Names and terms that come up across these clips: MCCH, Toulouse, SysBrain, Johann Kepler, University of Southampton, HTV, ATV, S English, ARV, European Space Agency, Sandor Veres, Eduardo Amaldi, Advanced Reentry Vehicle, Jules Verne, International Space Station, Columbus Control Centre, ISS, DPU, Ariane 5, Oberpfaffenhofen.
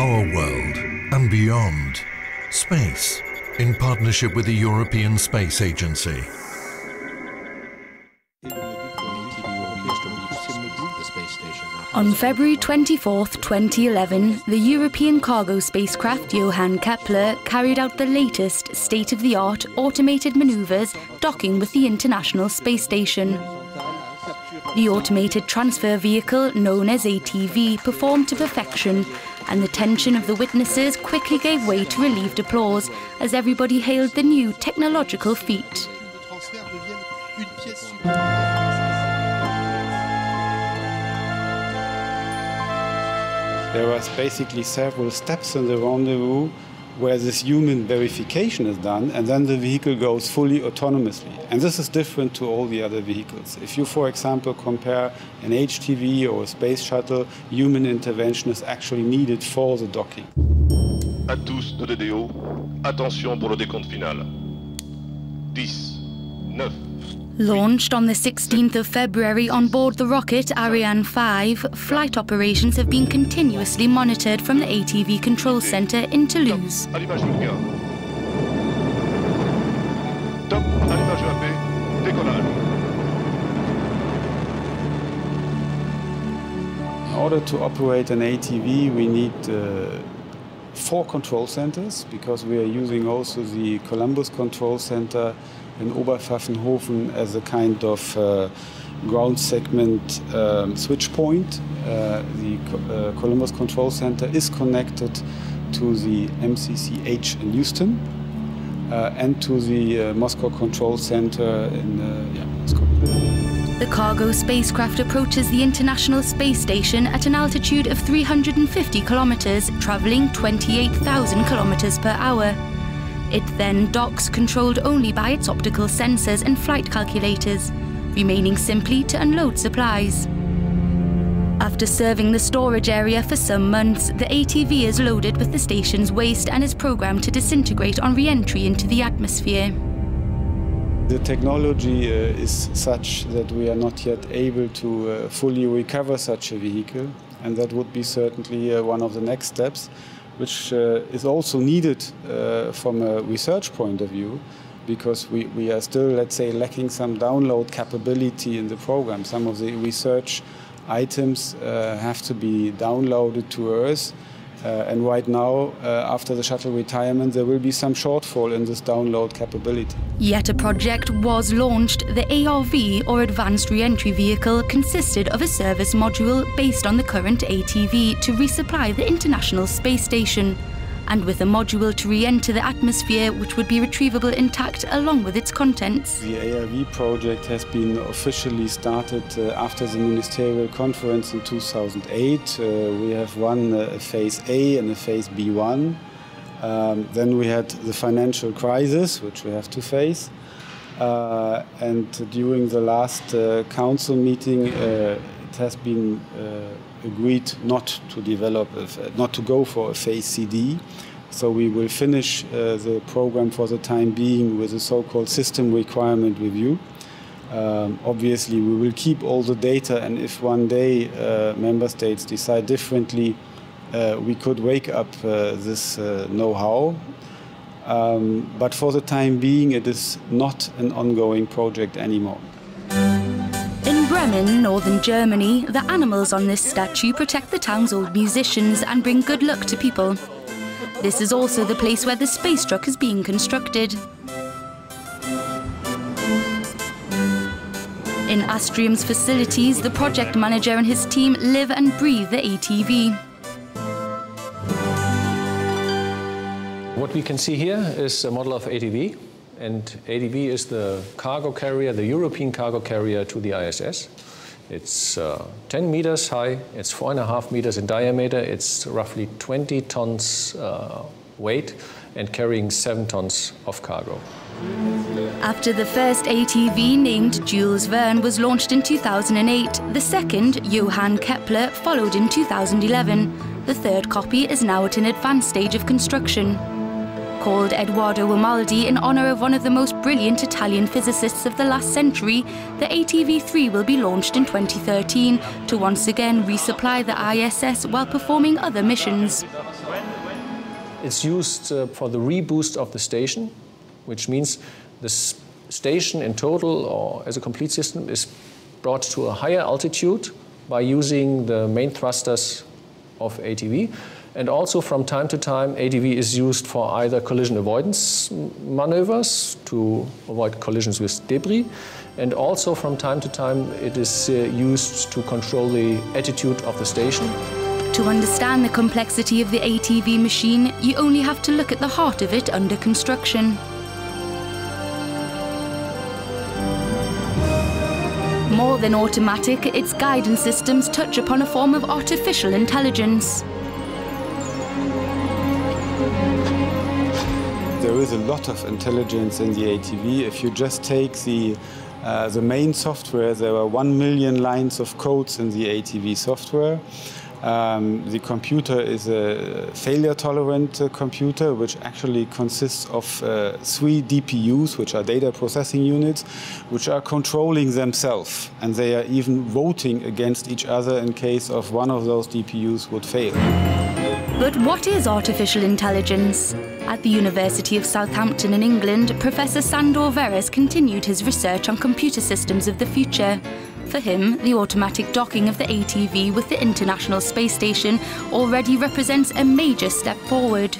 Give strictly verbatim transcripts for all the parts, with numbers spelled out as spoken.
Our world and beyond. Space, in partnership with the European Space Agency. On February twenty-fourth, twenty eleven, the European cargo spacecraft Johann Kepler carried out the latest state-of-the-art automated manoeuvres docking with the International Space Station. The automated transfer vehicle, known as A T V, performed to perfection, and the tension of the witnesses quickly gave way to relieved applause as everybody hailed the new technological feat. There was basically several steps in the rendezvous where this human verification is done, and then the vehicle goes fully autonomously. And this is different to all the other vehicles. If you, for example, compare an H T V or a space shuttle, human intervention is actually needed for the docking. À tous nos D D O, attention pour le décompte final. dix, neuf. Launched on the sixteenth of February on board the rocket Ariane five, flight operations have been continuously monitored from the A T V Control Centre in Toulouse. In order to operate an A T V, we need uh, four control centres, because we are using also the Columbus Control Centre in Oberpfaffenhofen as a kind of uh, ground segment um, switch point. Uh, the uh, Columbus Control Center is connected to the M C C H in Houston uh, and to the uh, Moscow Control Center in uh, yeah, Moscow. The cargo spacecraft approaches the International Space Station at an altitude of three hundred fifty kilometers, traveling twenty-eight thousand kilometers per hour. It then docks, controlled only by its optical sensors and flight calculators, remaining simply to unload supplies. After serving the storage area for some months, the A T V is loaded with the station's waste and is programmed to disintegrate on re-entry into the atmosphere. The technology uh, is such that we are not yet able to uh, fully recover such a vehicle, and that would be certainly uh, one of the next steps, which uh, is also needed uh, from a research point of view, because we, we are still, let's say, lacking some download capability in the program. Some of the research items uh, have to be downloaded to Earth, uh, and right now, uh, after the shuttle retirement, there will be some shortfall in this download capability. Yet a project was launched. The A R V, or Advanced Reentry Vehicle, consisted of a service module based on the current A T V to resupply the International Space Station, and with a module to re-enter the atmosphere, which would be retrievable intact along with its contents. The A R V project has been officially started uh, after the ministerial conference in two thousand eight. Uh, we have run a phase A and a phase B one. Um, then we had the financial crisis, which we have to face. Uh, and during the last uh, council meeting, uh, it has been uh, agreed not to develop, a, not to go for a phase C D. So we will finish uh, the program for the time being with a so-called system requirement review. Um, obviously, we will keep all the data, and if one day uh, member states decide differently, uh, we could wake up uh, this uh, know-how. Um, but for the time being, it is not an ongoing project anymore. In northern Germany, the animals on this statue protect the town's old musicians and bring good luck to people. This is also the place where the space truck is being constructed. In Astrium's facilities, the project manager and his team live and breathe the A T V. What we can see here is a model of A T V. And A T V is the cargo carrier, the European cargo carrier to the I S S. It's uh, ten meters high, it's four and a half meters in diameter, it's roughly twenty tons uh, weight and carrying seven tons of cargo. After the first A T V, named Jules Verne, was launched in two thousand eight, the second, Johann Kepler, followed in two thousand eleven. The third copy is now at an advanced stage of construction. called Eduardo Amaldi in honour of one of the most brilliant Italian physicists of the last century, the A T V three will be launched in twenty thirteen to once again resupply the I S S while performing other missions. It's used uh, for the reboost of the station, which means the station in total or as a complete system is brought to a higher altitude by using the main thrusters of A T V. And also from time to time, A T V is used for either collision avoidance maneuvers to avoid collisions with debris, and also from time to time it is uh, used to control the attitude of the station. To understand the complexity of the A T V machine, you only have to look at the heart of it under construction. More than automatic, its guidance systems touch upon a form of artificial intelligence. There is a lot of intelligence in the A T V. If you just take the, uh, the main software, there are one million lines of codes in the A T V software. Um, the computer is a failure-tolerant uh, computer, which actually consists of uh, three D P Us, which are data processing units, which are controlling themselves. And they are even voting against each other in case of one of those D P Us would fail. But what is artificial intelligence? At the University of Southampton in England, Professor Sandor Veres continued his research on computer systems of the future. For him, the automatic docking of the A T V with the International Space Station already represents a major step forward.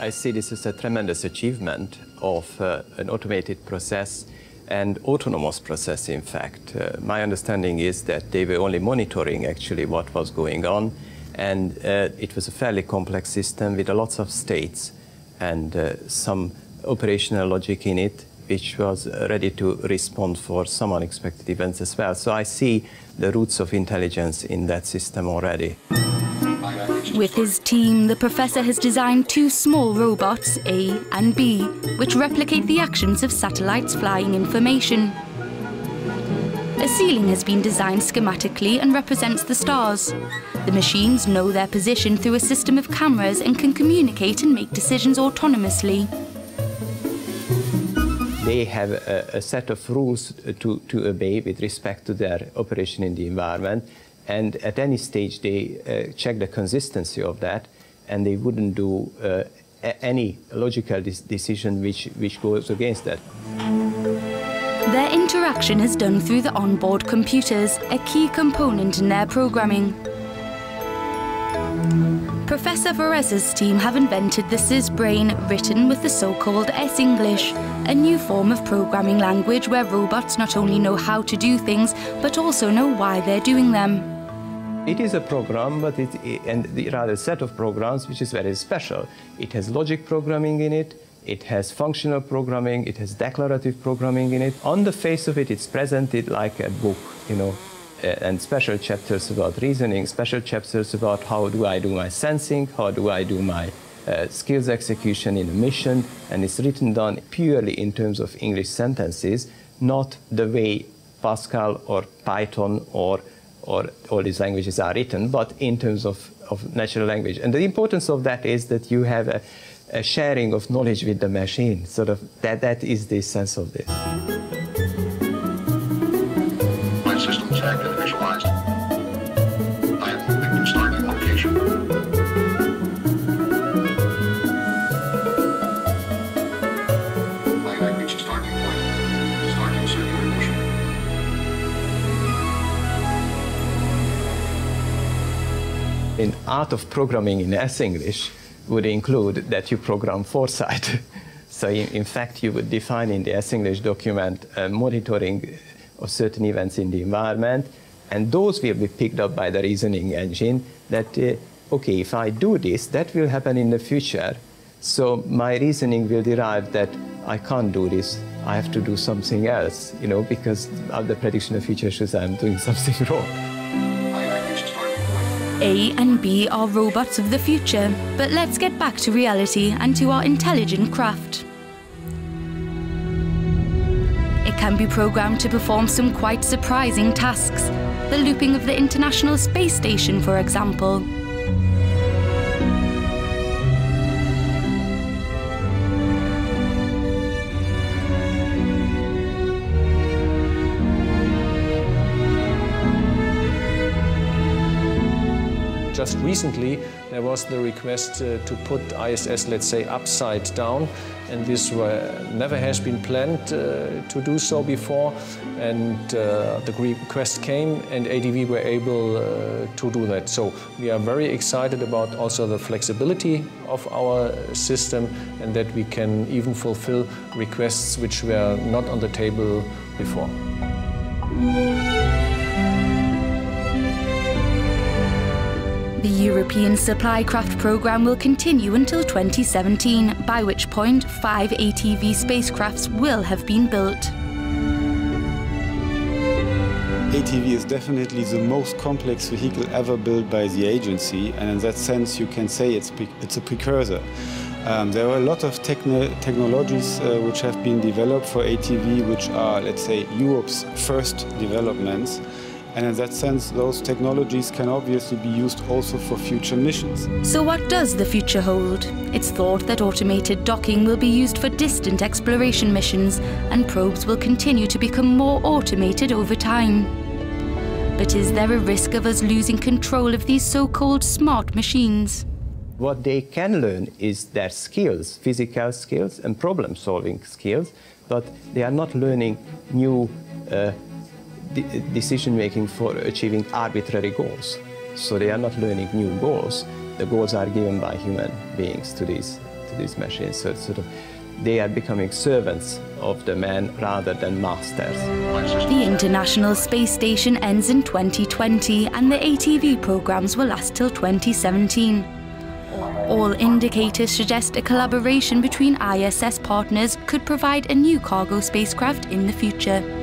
I see this as a tremendous achievement of uh, an automated process and autonomous process, in fact. Uh, my understanding is that they were only monitoring actually what was going on. And uh, it was a fairly complex system with lots of states and uh, some operational logic in it, which was ready to respond for some unexpected events as well. So I see the roots of intelligence in that system already. With his team, the professor has designed two small robots, A and B, which replicate the actions of satellites flying in formation. A ceiling has been designed schematically and represents the stars. The machines know their position through a system of cameras and can communicate and make decisions autonomously. They have a, a set of rules to, to obey with respect to their operation in the environment, and at any stage they uh, check the consistency of that, and they wouldn't do uh, any logical decision which, which goes against that. Their interaction is done through the onboard computers, a key component in their programming. Professor Veres's team have invented the SysBrain, written with the so-called S English, a new form of programming language where robots not only know how to do things, but also know why they're doing them. It is a program, but it, and rather a set of programs, which is very special. It has logic programming in it. It has functional programming, it has declarative programming in it. On the face of it, it's presented like a book, you know, and special chapters about reasoning, special chapters about how do I do my sensing, how do I do my uh, skills execution in a mission, and it's written down purely in terms of English sentences, not the way Pascal or Python or, or all these languages are written, but in terms of, of natural language. And the importance of that is that you have a A sharing of knowledge with the machine, sort of, that, that is the sense of this. My system is active, visualized. I am moving to starting location. I have reached starting point. Starting circular motion. In art of programming in S English, would include that you program foresight. So in, in fact, you would define in the S-English document uh, monitoring of certain events in the environment, and those will be picked up by the reasoning engine that, uh, okay, if I do this, that will happen in the future. So my reasoning will derive that I can't do this, I have to do something else, you know, because of the prediction of future shows I'm doing something wrong. A and B are robots of the future, but let's get back to reality and to our intelligent craft. It can be programmed to perform some quite surprising tasks, the looping of the International Space Station, for example. just recently there was the request uh, to put I S S, let's say, upside down, and this were, never has been planned uh, to do so before, and uh, the request came and A D V were able uh, to do that. So we are very excited about also the flexibility of our system and that we can even fulfill requests which were not on the table before. The European Supply Craft Programme will continue until twenty seventeen, by which point five A T V spacecrafts will have been built. A T V is definitely the most complex vehicle ever built by the agency, and in that sense you can say it's, it's a precursor. Um, there are a lot of techno technologies uh, which have been developed for A T V, which are, let's say, Europe's first developments. And in that sense, those technologies can obviously be used also for future missions. So what does the future hold? It's thought that automated docking will be used for distant exploration missions, and probes will continue to become more automated over time. But is there a risk of us losing control of these so-called smart machines? What they can learn is their skills, physical skills and problem-solving skills, but they are not learning new uh, de decision-making for achieving arbitrary goals. So they are not learning new goals. The goals are given by human beings to these, to these machines. So it's sort of, they are becoming servants of the man rather than masters. The International Space Station ends in twenty twenty and the A T V programs will last till twenty seventeen. All indicators suggest a collaboration between I S S partners could provide a new cargo spacecraft in the future.